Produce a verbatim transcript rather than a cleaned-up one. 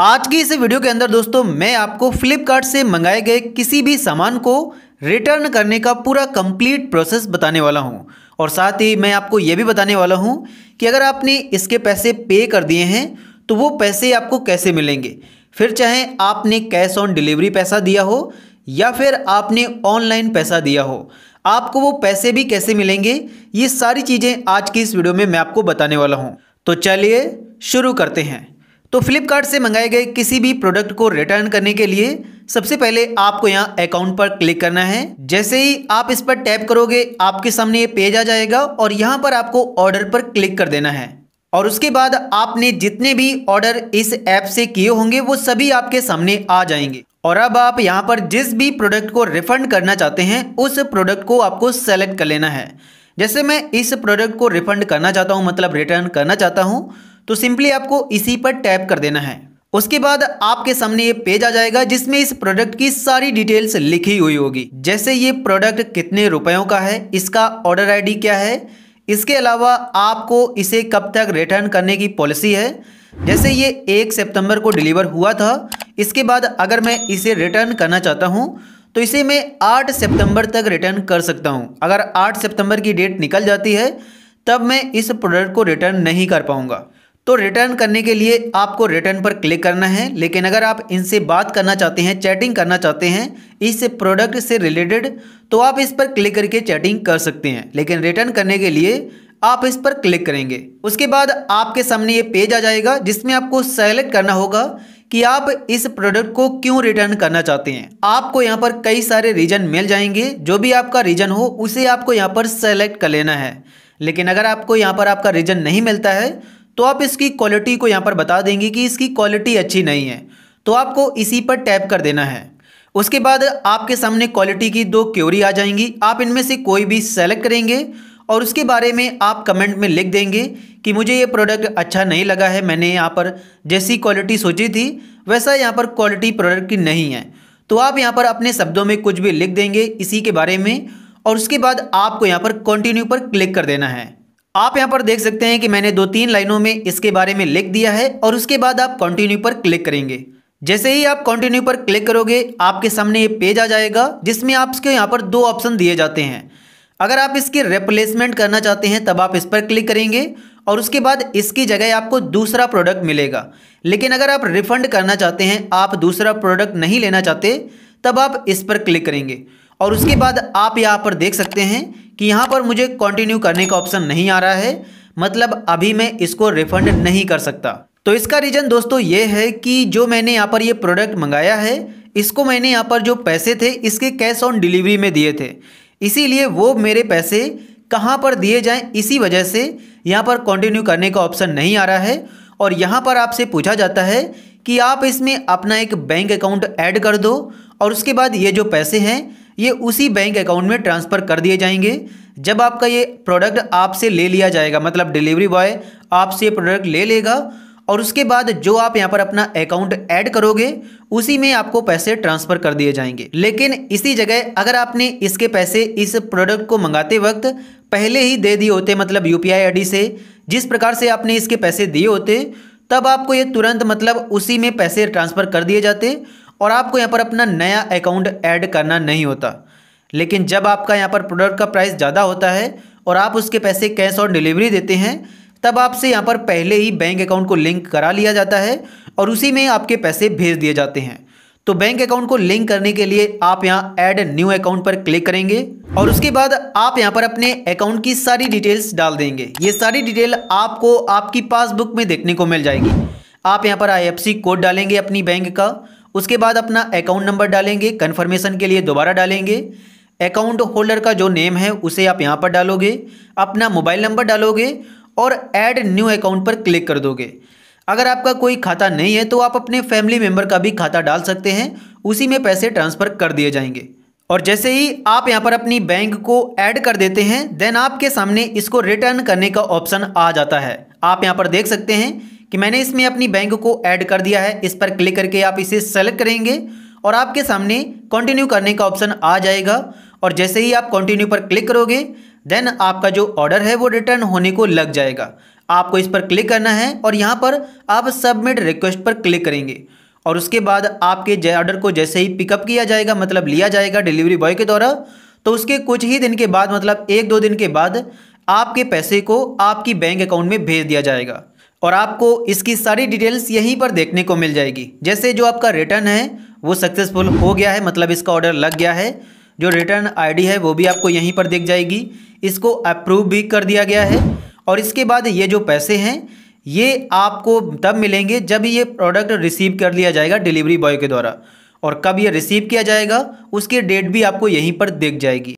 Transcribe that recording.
आज की इस वीडियो के अंदर दोस्तों मैं आपको फ्लिपकार्ट से मंगाए गए किसी भी सामान को रिटर्न करने का पूरा कंप्लीट प्रोसेस बताने वाला हूं, और साथ ही मैं आपको ये भी बताने वाला हूं कि अगर आपने इसके पैसे पे कर दिए हैं तो वो पैसे आपको कैसे मिलेंगे। फिर चाहे आपने कैश ऑन डिलीवरी पैसा दिया हो या फिर आपने ऑनलाइन पैसा दिया हो, आपको वो पैसे भी कैसे मिलेंगे, ये सारी चीज़ें आज की इस वीडियो में मैं आपको बताने वाला हूँ। तो चलिए शुरू करते हैं। तो फ्लिपकार्ट से मंगाए गए किसी भी प्रोडक्ट को रिटर्न करने के लिए सबसे पहले आपको यहाँ अकाउंट पर क्लिक करना है। जैसे ही आप इस पर टैप करोगे आपके सामने ये पेज आ जाएगा और यहाँ पर आपको ऑर्डर पर क्लिक कर देना है, और उसके बाद आपने जितने भी ऑर्डर इस ऐप से किए होंगे वो सभी आपके सामने आ जाएंगे। और अब आप यहाँ पर जिस भी प्रोडक्ट को रिफंड करना चाहते हैं उस प्रोडक्ट को आपको सेलेक्ट कर लेना है। जैसे मैं इस प्रोडक्ट को रिफंड करना चाहता हूँ, मतलब रिटर्न करना चाहता हूँ, तो सिंपली आपको इसी पर टैप कर देना है। उसके बाद आपके सामने ये पेज आ जाएगा जिसमें इस प्रोडक्ट की सारी डिटेल्स लिखी हुई होगी, जैसे ये प्रोडक्ट कितने रुपयों का है, इसका ऑर्डर आईडी क्या है, इसके अलावा आपको इसे कब तक रिटर्न करने की पॉलिसी है। जैसे ये एक सितंबर को डिलीवर हुआ था, इसके बाद अगर मैं इसे रिटर्न करना चाहता हूँ तो इसे मैं आठ सितंबर तक रिटर्न कर सकता हूँ। अगर आठ सितंबर की डेट निकल जाती है तब मैं इस प्रोडक्ट को रिटर्न नहीं कर पाऊँगा। तो रिटर्न करने के लिए आपको रिटर्न पर क्लिक करना है, लेकिन अगर आप इनसे बात करना चाहते हैं, चैटिंग करना चाहते हैं इस प्रोडक्ट से रिलेटेड, तो आप इस पर क्लिक करके चैटिंग कर सकते हैं, लेकिन रिटर्न करने के लिए आप इस पर क्लिक करेंगे। उसके बाद आपके सामने ये पेज आ जाएगा जिसमें आपको सेलेक्ट करना होगा कि आप इस प्रोडक्ट को क्यों रिटर्न करना चाहते हैं। आपको यहाँ पर कई सारे रीजन मिल जाएंगे, जो भी आपका रीजन हो उसे आपको यहाँ पर सेलेक्ट कर लेना है। लेकिन अगर आपको यहाँ पर आपका रीजन नहीं मिलता है तो आप इसकी क्वालिटी को यहाँ पर बता देंगे कि इसकी क्वालिटी अच्छी नहीं है, तो आपको इसी पर टैप कर देना है। उसके बाद आपके सामने क्वालिटी की दो क्वेरी आ जाएंगी, आप इनमें से कोई भी सेलेक्ट करेंगे और उसके बारे में आप कमेंट में लिख देंगे कि मुझे ये प्रोडक्ट अच्छा नहीं लगा है, मैंने यहाँ पर जैसी क्वालिटी सोची थी वैसा यहाँ पर क्वालिटी प्रोडक्ट की नहीं है। तो आप यहाँ पर अपने शब्दों में कुछ भी लिख देंगे इसी के बारे में, और उसके बाद आपको यहाँ पर कंटिन्यू पर क्लिक कर देना है। आप यहाँ पर देख सकते हैं कि मैंने दो तीन लाइनों में इसके बारे में लिख दिया है, और उसके बाद आप कंटिन्यू पर क्लिक करेंगे। जैसे ही आप कंटिन्यू पर क्लिक करोगे आपके सामने ये पेज आ जाएगा जिसमें आपके यहाँ पर दो ऑप्शन दिए जाते हैं। अगर आप इसकी रिप्लेसमेंट करना चाहते हैं तब आप इस पर क्लिक करेंगे और उसके बाद इसकी जगह आपको दूसरा प्रोडक्ट मिलेगा। लेकिन अगर आप रिफंड करना चाहते हैं, आप दूसरा प्रोडक्ट नहीं लेना चाहते, तब आप इस पर क्लिक करेंगे। और उसके बाद आप यहाँ पर देख सकते हैं कि यहाँ पर मुझे कंटिन्यू करने का ऑप्शन नहीं आ रहा है, मतलब अभी मैं इसको रिफंड नहीं कर सकता। तो इसका रीज़न दोस्तों ये है कि जो मैंने यहाँ पर ये प्रोडक्ट मंगाया है इसको मैंने यहाँ पर जो पैसे थे इसके कैश ऑन डिलीवरी में दिए थे, इसीलिए वो मेरे पैसे कहाँ पर दिए जाएं इसी वजह से यहाँ पर कंटिन्यू करने का ऑप्शन नहीं आ रहा है। और यहाँ पर आपसे पूछा जाता है कि आप इसमें अपना एक बैंक अकाउंट ऐड कर दो और उसके बाद ये जो पैसे हैं ये उसी बैंक अकाउंट में ट्रांसफ़र कर दिए जाएंगे जब आपका ये प्रोडक्ट आपसे ले लिया जाएगा, मतलब डिलीवरी बॉय आपसे प्रोडक्ट ले लेगा और उसके बाद जो आप यहाँ पर अपना अकाउंट ऐड करोगे उसी में आपको पैसे ट्रांसफ़र कर दिए जाएंगे। लेकिन इसी जगह अगर आपने इसके पैसे इस प्रोडक्ट को मंगाते वक्त पहले ही दे दिए होते, मतलब U P I I D से जिस प्रकार से आपने इसके पैसे दिए होते, तब आपको ये तुरंत मतलब उसी में पैसे ट्रांसफ़र कर दिए जाते और आपको यहाँ पर अपना नया अकाउंट ऐड करना नहीं होता। लेकिन जब आपका यहाँ पर प्रोडक्ट का प्राइस ज़्यादा होता है और आप उसके पैसे कैश ऑन डिलीवरी देते हैं, तब आपसे यहाँ पर पहले ही बैंक अकाउंट को लिंक करा लिया जाता है और उसी में आपके पैसे भेज दिए जाते हैं। तो बैंक अकाउंट को लिंक करने के लिए आप यहाँ ऐड न्यू अकाउंट पर क्लिक करेंगे और उसके बाद आप यहाँ पर अपने अकाउंट की सारी डिटेल्स डाल देंगे। ये सारी डिटेल आपको आपकी पासबुक में देखने को मिल जाएगी। आप यहाँ पर आई एफ सी कोड डालेंगे अपनी बैंक का, उसके बाद अपना अकाउंट नंबर डालेंगे, कन्फर्मेशन के लिए दोबारा डालेंगे, अकाउंट होल्डर का जो नेम है उसे आप यहाँ पर डालोगे, अपना मोबाइल नंबर डालोगे और ऐड न्यू अकाउंट पर क्लिक कर दोगे। अगर आपका कोई खाता नहीं है तो आप अपने फैमिली मेम्बर का भी खाता डाल सकते हैं, उसी में पैसे ट्रांसफ़र कर दिए जाएंगे। और जैसे ही आप यहाँ पर अपनी बैंक को ऐड कर देते हैं देन आपके सामने इसको रिटर्न करने का ऑप्शन आ जाता है। आप यहाँ पर देख सकते हैं कि मैंने इसमें अपनी बैंक को ऐड कर दिया है, इस पर क्लिक करके आप इसे सेलेक्ट करेंगे और आपके सामने कंटिन्यू करने का ऑप्शन आ जाएगा। और जैसे ही आप कंटिन्यू पर क्लिक करोगे देन आपका जो ऑर्डर है वो रिटर्न होने को लग जाएगा। आपको इस पर क्लिक करना है और यहाँ पर आप सबमिट रिक्वेस्ट पर क्लिक करेंगे और उसके बाद आपके ऑर्डर को जैसे ही पिकअप किया जाएगा, मतलब लिया जाएगा डिलीवरी बॉय के द्वारा, तो उसके कुछ ही दिन के बाद, मतलब एक दो दिन के बाद आपके पैसे को आपकी बैंक अकाउंट में भेज दिया जाएगा और आपको इसकी सारी डिटेल्स यहीं पर देखने को मिल जाएगी। जैसे जो आपका रिटर्न है वो सक्सेसफुल हो गया है, मतलब इसका ऑर्डर लग गया है, जो रिटर्न आईडी है वो भी आपको यहीं पर दिख जाएगी, इसको अप्रूव भी कर दिया गया है। और इसके बाद ये जो पैसे हैं ये आपको तब मिलेंगे जब ये प्रोडक्ट रिसीव कर लिया जाएगा डिलीवरी बॉय के द्वारा, और कब ये रिसीव किया जाएगा उसकी डेट भी आपको यहीं पर दिख जाएगी।